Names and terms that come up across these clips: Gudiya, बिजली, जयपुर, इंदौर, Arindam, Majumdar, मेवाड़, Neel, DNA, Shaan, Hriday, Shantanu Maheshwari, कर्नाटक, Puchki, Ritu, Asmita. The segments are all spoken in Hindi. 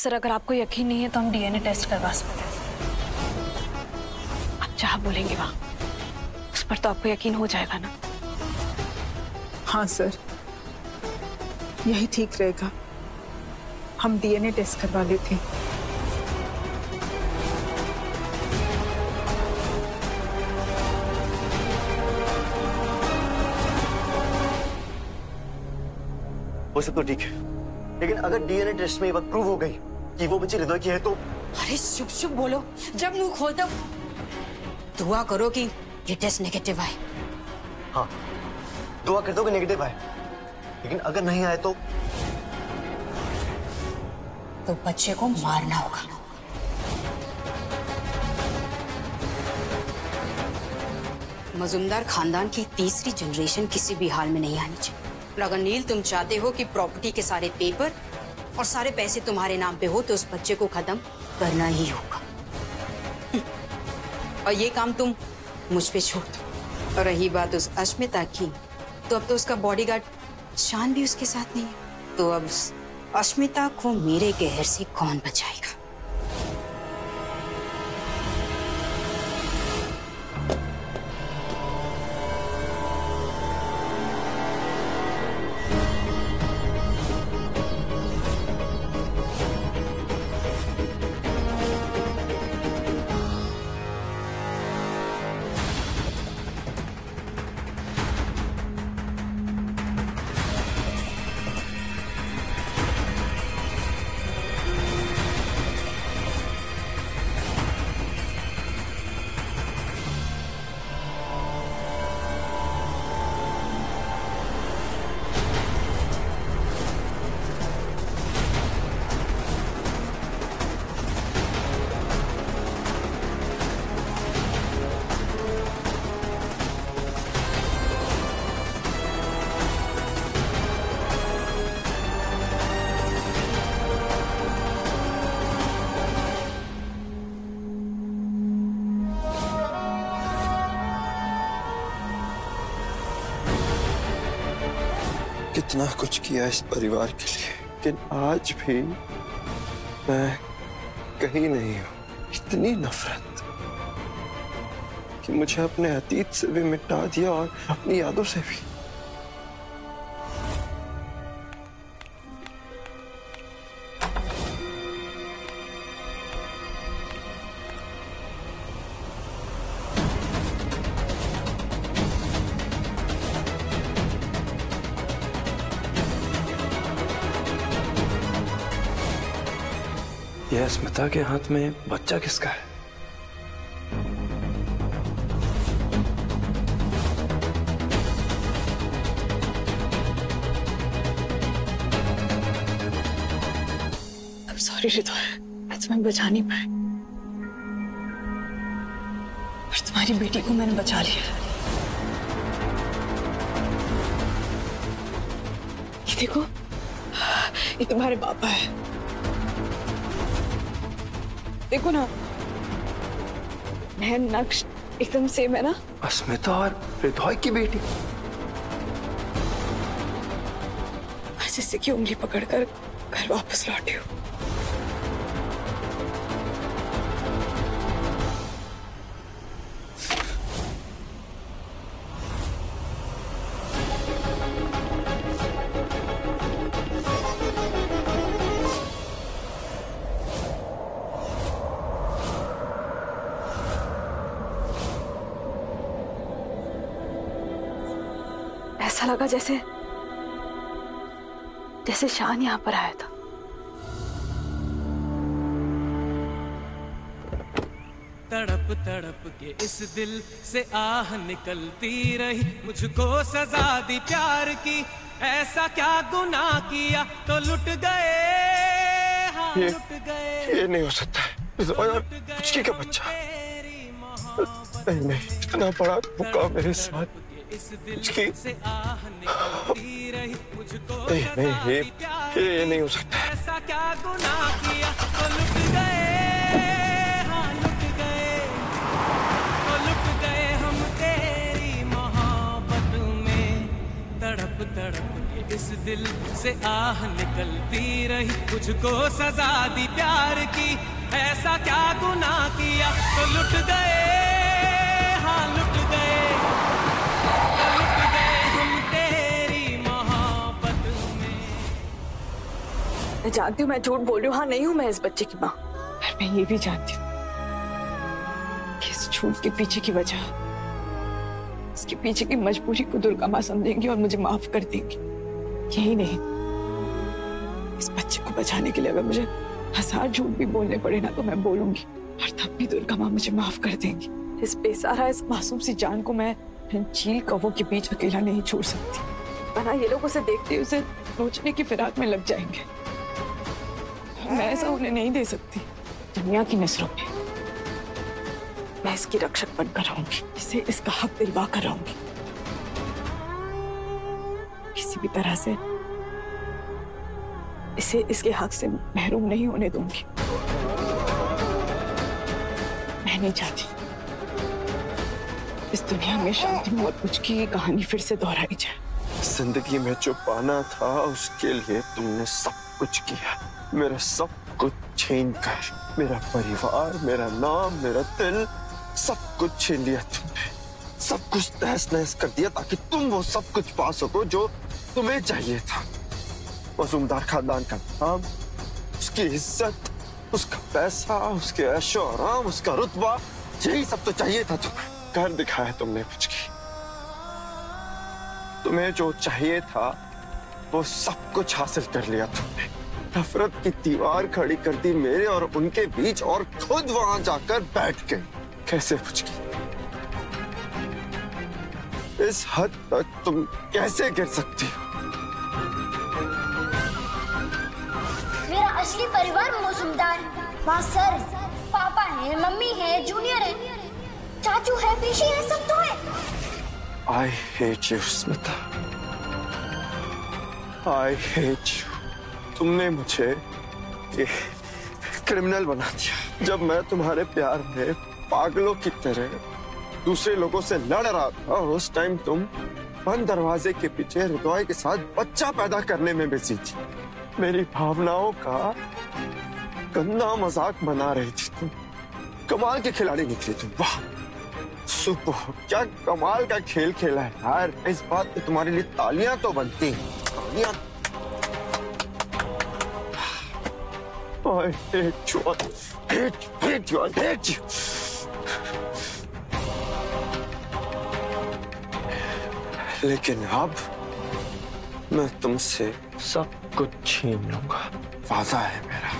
सर अगर आपको यकीन नहीं है तो हम डीएनए टेस्ट करवा सकते हैं। आप जहाँ बोलेंगे वहाँ, उस पर तो आपको यकीन हो जाएगा ना? हाँ सर, यही ठीक रहेगा। हम डीएनए टेस्ट करवा लेते हैं। वो सब तो ठीक है, लेकिन अगर डीएनए टेस्ट में ये बात प्रूव हो गई कि वो बच्ची हृदय की है तो? अरे शुभ शुभ बोलो, जब मुंह खोलता। दुआ करो कि ये टेस्ट नेगेटिव आए। हाँ, दुआ कर दो कि नेगेटिव आए, लेकिन अगर नहीं आए तो बच्चे को मारना होगा। मजूमदार खानदान की तीसरी जनरेशन किसी भी हाल में नहीं आनी चाहिए। अगर नील तुम चाहते हो कि प्रॉपर्टी के सारे पेपर और सारे पैसे तुम्हारे नाम पे हो तो उस बच्चे को खत्म करना ही होगा, और ये काम तुम मुझ पे छोड़ दो। और रही बात उस अस्मिता की, तो अब तो उसका बॉडीगार्ड शान भी उसके साथ नहीं है, तो अब अस्मिता को मेरे कहर से कौन बचाएगा? कितना कुछ किया इस परिवार के लिए, लेकिन आज भी मैं कहीं नहीं हूँ। इतनी नफरत कि मुझे अपने अतीत से भी मिटा दिया और अपनी यादों से भी। अस्मिता के हाथ में बच्चा किसका है? I'm sorry रितु, मैं तुम्हें बचा नहीं पाई, पर तुम्हारी बेटी को मैंने बचा लिया। ये देखो, ये तुम्हारे पापा है। देखो ना, मैं नक्श एकदम सेम है ना? अस्मिता और हृदय की बेटी। आज इसी की उंगली पकड़कर घर वापस लौटी हूँ। लगा जैसे जैसे शान यहां पर आया था। तड़प तड़प के इस दिल से आह निकलती रही, मुझको सजा दी प्यार की, ऐसा क्या गुनाह किया तो लुट गए। हाँ, लुट गए। ये नहीं हो सकता है, पुचकी का बच्चा। नहीं नहीं, इतना बड़ा धोखा मेरे साथ। ये नहीं हो सकता। ऐसा क्या गुनाह किया तो लुट गए। हाँ लुट गए, तो लुट गए हम तेरी मोहब्बत में। तड़प तड़प के इस दिल से आह निकलती रही, मुझको सजा दी प्यार की, ऐसा क्या गुनाह किया, तो लुट गए, हाँ लुट गए, तो लुट गए हम तेरी मोहब्बत में। मैं जानती हूँ मैं झूठ बोल रही हूँ, हाँ नहीं हूँ मैं इस बच्चे की माँ, पर मैं ये भी जानती हूँ इस झूठ के पीछे की वजह, इसके पीछे की मजबूरी को दुर्गा माँ समझेंगी और मुझे माफ कर देंगी। यही नहीं, इस बच्चे को बचाने के लिए अगर मुझे हजार झूठ भी बोलने पड़े ना तो मैं बोलूंगी, और तब भी दुर्गा माँ मुझे माफ कर देंगी। इस बेसहारा, इस मासूम सी जान को मैं झील कवों के बीच अकेला नहीं छोड़ सकती, वरना ये लोग उसे देखते उसे रोचने की फिराक में लग जाएंगे। मैं ऐसा उन्हें नहीं दे सकती। दुनिया की नजरों में मैं इसकी रक्षक बनकर रहूंगी, इसे इसका हक दिलवा कर रहूंगी। किसी भी तरह से इसे इसके हक से महरूम नहीं होने दूंगी। मैं नहीं चाहती इस दुनिया में शांतनु और पुचकी की कहानी फिर से दोहराई जाए। जिंदगी में जो पाना था उसके लिए तुमने सब कुछ किया, मेरा सब कुछ छीन कर, मेरा परिवार, मेरा नाम, मेरा दिल, सब कुछ छीन लिया तुमने। सब कुछ तहस नहस कर दिया ताकि तुम वो सब कुछ पा सको जो तुम्हें चाहिए था। मजूमदार खानदान का नाम, उसकी इज्जत, उसका पैसा, उसके ऐशो आराम, उसका रुतबा, यही सब तो चाहिए था तुम्हें। घर दिखाया तुमने पुचकी, तुम्हें जो चाहिए था वो सब कुछ हासिल कर लिया तुमने। नफरत की दीवार खड़ी कर दी मेरे और उनके बीच, और खुद वहां जाकर बैठ गई। कैसे पुचकी, इस हद तक तुम कैसे गिर सकती हो? मेरा असली परिवार मजूमदार, माँ, सर, पापा है, मम्मी है, जूनियर है, चाचू है, पीशी है, सब तो है। I hate you, Smita. I hate you। तुमने मुझे क्रिमिनल बना दिया। जब मैं तुम्हारे प्यार में पागलों की तरह दूसरे लोगों से लड़ रहा था, उस टाइम तुम बंद दरवाजे के पीछे हृदय के साथ बच्चा पैदा करने में बिजी थी। मेरी भावनाओं का गंदा मजाक बना रही थी तुम। कमाल के खिलाड़ी निकली तुम, वाह सुपर, क्या कमाल का खेल खेला है यार। इस बात पे तुम्हारे लिए तालियां तो बनती हैं, तालियां। लेकिन अब मैं तुमसे सब कुछ छीन लूंगा, वादा है मेरा।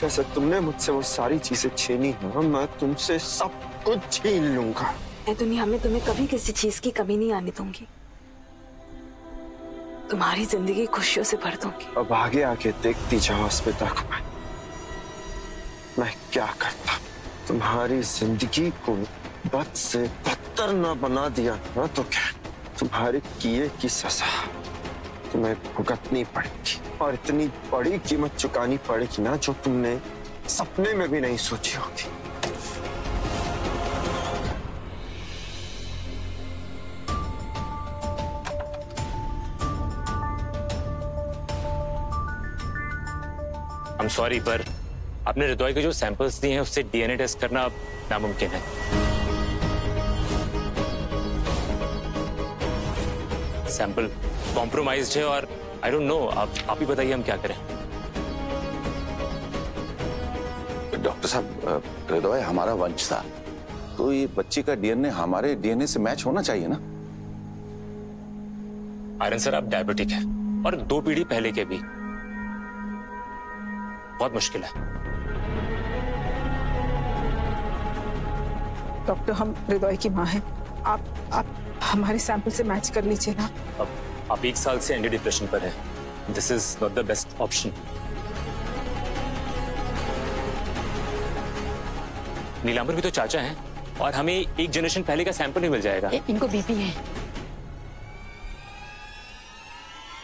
जैसा तुमने मुझसे वो सारी चीजें छीनी हैं, मैं तुमसे सब कुछ छीन लूंगा। मैं दुनिया में तुम्हें कभी किसी चीज की कमी नहीं आने दूंगी, तुम्हारी जिंदगी खुशियों से भर दूंगी। अब आगे आके देखती जाओ अस्मिता को मैं क्या करता। तुम्हारी जिंदगी को बद से बदतर ना बना दिया ना तो क्या, तुम्हारे किए की सजा तुम्हें भुगतनी पड़ेगी, और इतनी बड़ी कीमत चुकानी पड़ेगी ना जो तुमने सपने में भी नहीं सोची होगी। I'm sorry, पर आपने हृदय के जो सैंपल्स दिए हैं उससे DNA टेस्ट करना अब नामुमकिन है। सैंपल कॉम्प्रोमाइज्ड है और आई डोंट नो, आप ही बताइए हम क्या करें। डॉक्टर साहब, हृदय हमारा वंश था तो ये बच्चे का DNA हमारे DNA से मैच होना चाहिए ना। आर्यन सर, आप डायबिटिक हैं और 2 पीढ़ी पहले के भी, बहुत मुश्किल है। डॉक्टर, हम हृदय की मां हैं, आप हमारे सैंपल से मैच कर लीजिए ना। अब आप 1 साल से एंटी डिप्रेशन पर हैं। This is not the best option. Nilambar भी तो चाचा हैं और हमें 1 जनरेशन पहले का सैंपल नहीं मिल जाएगा। इनको बीपी है।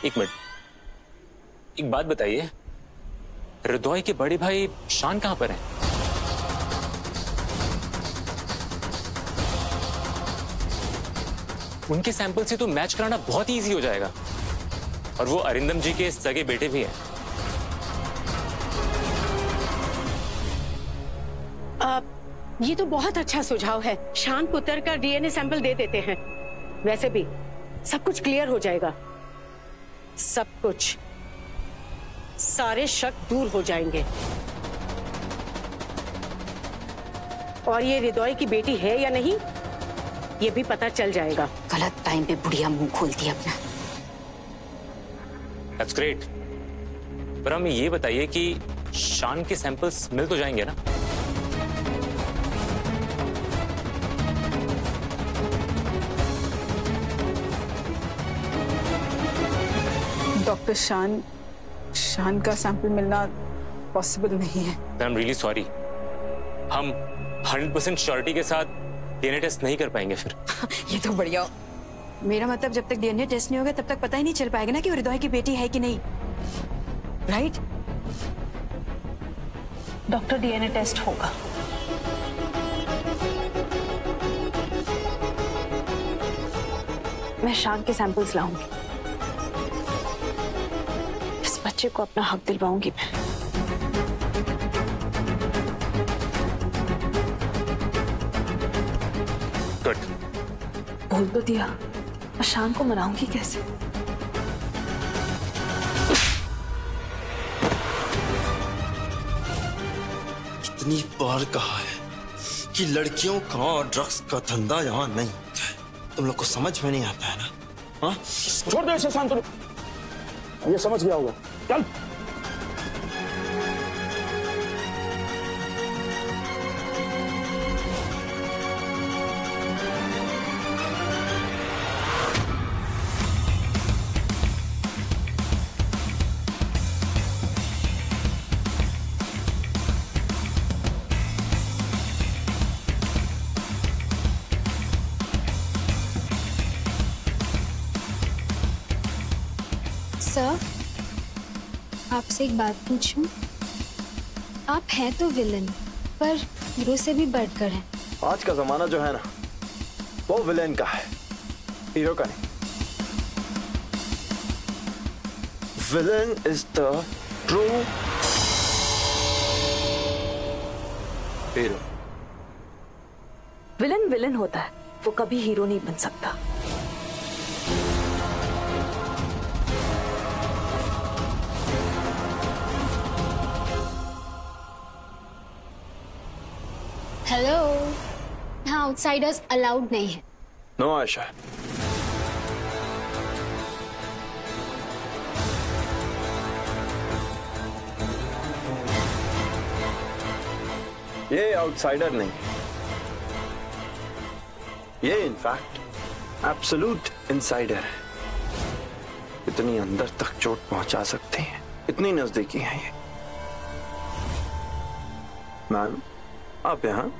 1 मिनट, एक बात बताइए, हृदय के बड़े भाई शान कहाँ पर हैं? उनके सैंपल से तो मैच कराना बहुत इजी हो जाएगा। और वो अरिंदम जी के सगे बेटे भी हैं। ये तो बहुत अच्छा सुझाव है। शान पुत्र का डीएनए सैंपल दे देते हैं, वैसे भी सब कुछ क्लियर हो जाएगा, सब कुछ, सारे शक दूर हो जाएंगे। और ये हृदय की बेटी है या नहीं ये भी पता चल जाएगा। गलत टाइम पे बुढ़िया मुंह खोलती है अपना। That's great। पर हमें ये बताइए कि शान के सैंपल्स मिल तो जाएंगे ना? डॉक्टर शान का सैंपल मिलना पॉसिबल नहीं है। आई एम रियली सॉरी, हम 100% श्योरिटी के साथ डीएनए टेस्ट नहीं कर पाएंगे फिर। ये तो बढ़िया। मेरा मतलब जब तक डीएनए टेस्ट नहीं होगा तब तक पता ही नहीं चल पाएगा ना कि हृदय की बेटी है कि नहीं, राइट? डॉक्टर डीएनए टेस्ट होगा। मैं शान के सैंपल्स लाऊंगी, बच्चे को अपना हक दिलवाऊंगी मैं। गुड। बोल तो दिया, मैं शान को मनाऊंगी कैसे? कितनी बार कहा है कि लड़कियों का और ड्रग्स का धंधा यहाँ नहीं होता है। तुम लोग को समझ में नहीं आता है ना? हाँ, छोड़ दो इसे शांतनु, ये समझ गया होगा। चल। सर, आपसे एक बात पूछूं? आप हैं तो विलेन, पर हीरो से भी बढ़कर हैं। आज का जमाना जो है ना, वो विलेन का है, हीरो का नहीं। Villain is the true hero. Villain villain होता है, वो कभी हीरो नहीं बन सकता। हेलो। हाँ, आउटसाइडर्स अलाउड नहीं है। नो आशा। ये आउटसाइडर नहीं, ये इनफैक्ट एब्सोल्यूट इनसाइडर है। इतनी अंदर तक चोट पहुंचा सकते हैं, इतनी नजदीकी है ये। मैम, आप यहाँ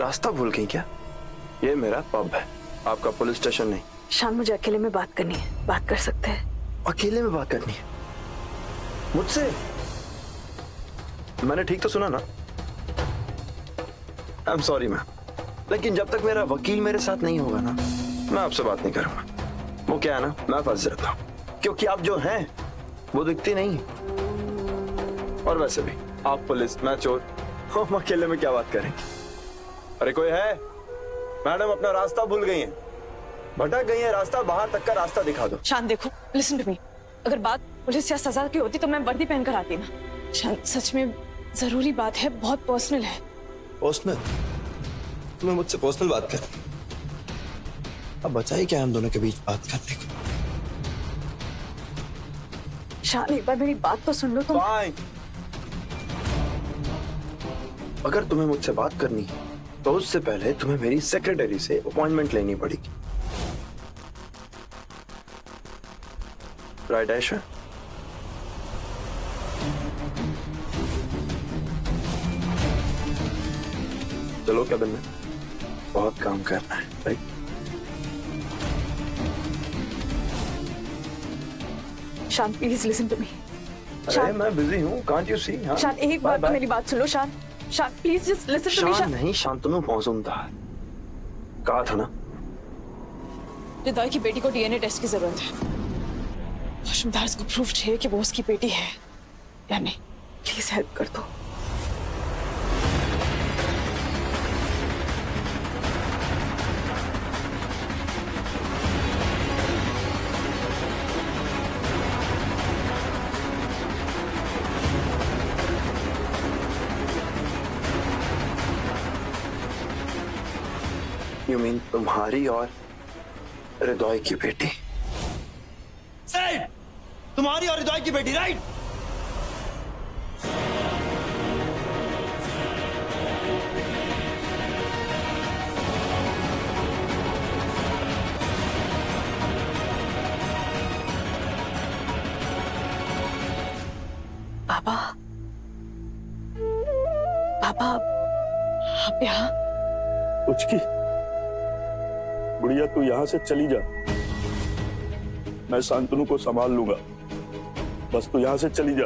रास्ता भूल गई क्या? ये मेरा पब है, आपका पुलिस स्टेशन नहीं। शान, मुझे अकेले में बात करनी है, बात कर सकते हैं? अकेले में बात करनी है मुझसे? मैंने ठीक तो सुना ना? आई एम सॉरी मैम, लेकिन जब तक मेरा वकील मेरे साथ नहीं होगा ना, मैं आपसे बात नहीं करूंगा। वो क्या है ना, मैं फंस जाता हूँ, क्योंकि आप जो हैं वो दिखती नहीं। और वैसे भी आप पुलिस, मैं चोर, हम अकेले में क्या बात करेंगे? अरे कोई है? मैडम अपना रास्ता भूल गई हैं, भटक गई हैं, रास्ता बाहर तक का रास्ता दिखा दो। शान देखो, लिसन टू मी, अगर बात पुलिस या सजा की होती तो मैं वर्दी पहनकर आती ना। शान, सच में जरूरी बात है, बहुत पर्सनल है। पर्सनल? तुम्हें मुझसे पर्सनल बात कर? अब बचाई क्या हम दोनों के बीच बात करने को? शान, एक बार मेरी बात तो सुन लो तुम। अगर तुम्हें मुझसे बात करनी है तो उससे पहले तुम्हें मेरी सेक्रेटरी से अपॉइंटमेंट लेनी पड़ेगी, राइट आयशा? चलो कैबिन में, बहुत काम करना है, राइट? शान प्लीज लिसन टू मी। अरे मैं बिजी हूँ, कांट यू सी? शान एक बार मेरी बात सुनो Shaan. Shaan please just listen to me. Shaan नहीं, शांतनु मजुमदार। कहा था ना, हृदय की बेटी को डीएनए टेस्ट की जरूरत है। मजूमदार को प्रूफ चाहिए कि वो उसकी बेटी है या नहीं। प्लीज हेल्प कर दो। You mean तुम्हारी और हृदय की बेटी? Right, तुम्हारी और हृदय की बेटी, राइट? पापा, पापा, आप यहाँ? पुचकी, गुड़िया तू यहाँ से चली जा, मैं शांतनु को संभाल लूंगा, बस तू यहाँ से चली जा।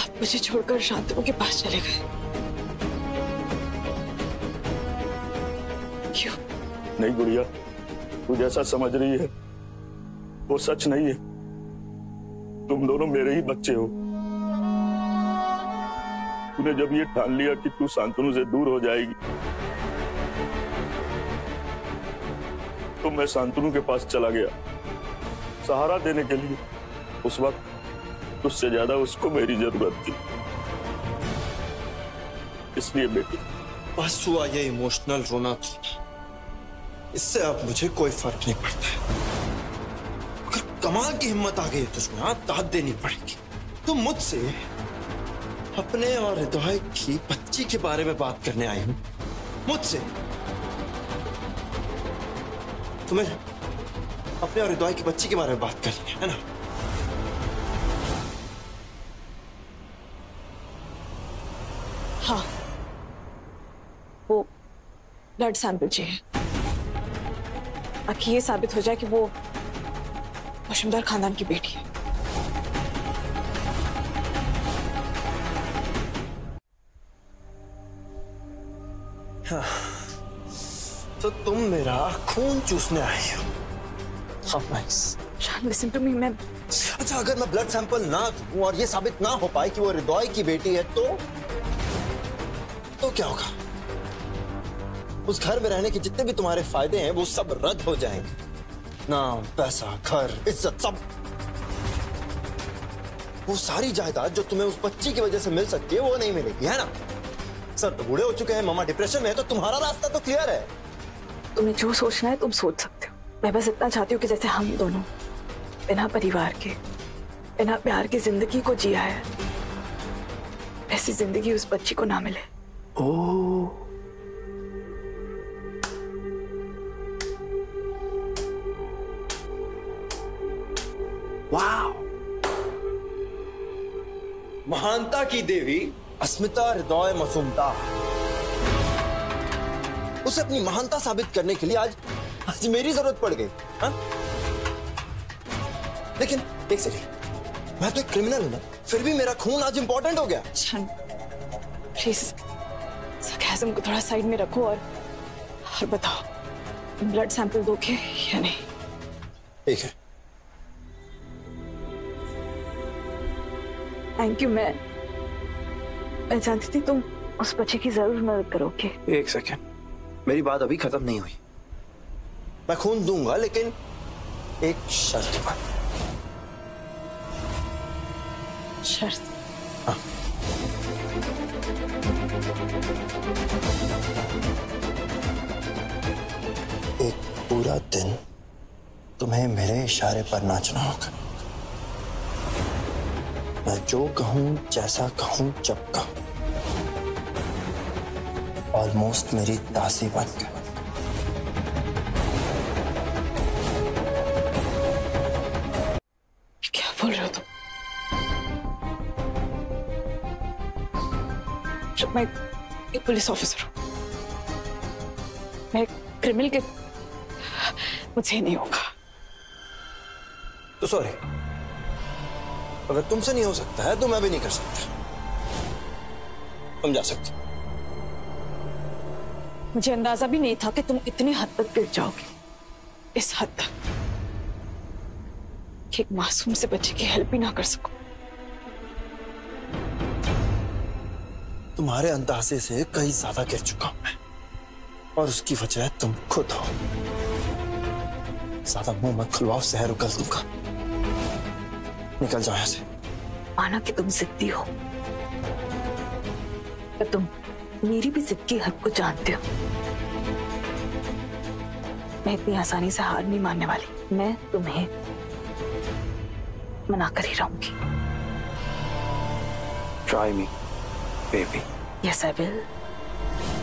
आप मुझे छोड़कर शांतनु के पास चले गए क्यों? नहीं गुड़िया, तू जैसा समझ रही है वो सच नहीं है। तुम दोनों मेरे ही बच्चे हो। तूने जब ये ठान लिया कि तू शांतनु से दूर हो जाएगी तो मैं शांतनु के पास चला गया सहारा देने के लिए। उस वक्त उससे ज्यादा उसको मेरी जरूरत थी, इसलिए बेटी। बस हुआ ये इमोशनल रोना था, इससे आप मुझे कोई फर्क नहीं पड़ता। अगर कमाल की हिम्मत आ गई तुझमें, आप दाद देनी पड़ेगी। तुम मुझसे अपने और हृदय की बच्ची के बारे में बात करने आई हूं। मुझसे तुम्हें अपने और हृदय की बच्ची के बारे में बात करनी है ना? हाँ, वो ब्लड सैंपल चाहिए ताकि ये साबित हो जाए कि वो मजूमदार खानदान की बेटी है। हाँ, तो तुम मेरा खून चूसने आई हो। शान, listen to me, मैं अच्छा, अगर मैं ब्लड सैंपल ना दूं और ये साबित ना हो पाए कि वो हृदय की बेटी है तो क्या होगा? उस घर में रहने के जितने भी तुम्हारे फायदे हैं वो सब रद्द हो जाएंगे। नाम, पैसा, घर, इज्जत, सब। वो सारी जायदाद जो तुम्हें उस बच्ची की वजह से मिल सकती है वो नहीं मिलेगी, है ना? सर तो बूढ़े हो चुके हैं, मामा डिप्रेशन में है, तो तुम्हारा रास्ता तो क्लियर है। तुम्हें जो सोचना है तुम सोच सकते हो। मैं बस इतना चाहती हूँ कि जैसे हम दोनों बिना परिवार के, बिना प्यार के जिंदगी को जिया है, ऐसी जिंदगी उस बच्ची को ना मिले। ओ। वाव। महानता की देवी अस्मिता हृदय मजूमदार, उसे अपनी महानता साबित करने के लिए आज मेरी जरूरत पड़ गई। हाँ, लेकिन देख सके, मैं तो एक क्रिमिनल हूं ना, फिर भी मेरा खून आज इंपॉर्टेंट हो गया। शान, प्लीज सखैज़म को थोड़ा साइड में रखो और बताओ ब्लड सैंपल दोगे या नहीं? ठीक है। Thank you. मैं जानती थी तुम उस बच्चे की जरूर मदद करोगे। एक सेकेंड, मेरी बात अभी खत्म नहीं हुई। मैं खून दूंगा लेकिन एक शर्त पर। शर्त? हाँ। एक पूरा दिन तुम्हें मेरे इशारे पर नाचना होगा। मैं जो कहूं, जैसा कहूं, जब कहूं। ऑलमोस्ट मेरी दासी बन गई। क्या बोल रहे हो तुम? मैं एक पुलिस ऑफिसर हूं, मैं क्रिमिनल के, मुझे नहीं होगा। तो सॉरी, अगर तुमसे नहीं हो सकता है तो मैं भी नहीं कर सकता। तुम जा सकते। मुझे अंदाजा भी नहीं था कि तुम इतनी हद तक गिर जाओगे, इस हद तक कि एक मासूम से बच्चे की हेल्प भी ना कर सकूं। तुम्हारे अंदाजे से कहीं ज्यादा गिर चुका हूं मैं और उसकी वजह तुम खुद हो। ज्यादा मुंह मत खुलवाओ, शहर उगल दूंगा। निकल जाओ यहां से। माना कि तुम जिद्दी हो पर तुम मेरी भी जिद की हद को जानते हो। मैं इतनी आसानी से हार नहीं मानने वाली। मैं तुम्हें मना कर ही रहूंगी। Try me, baby. Yes, I will.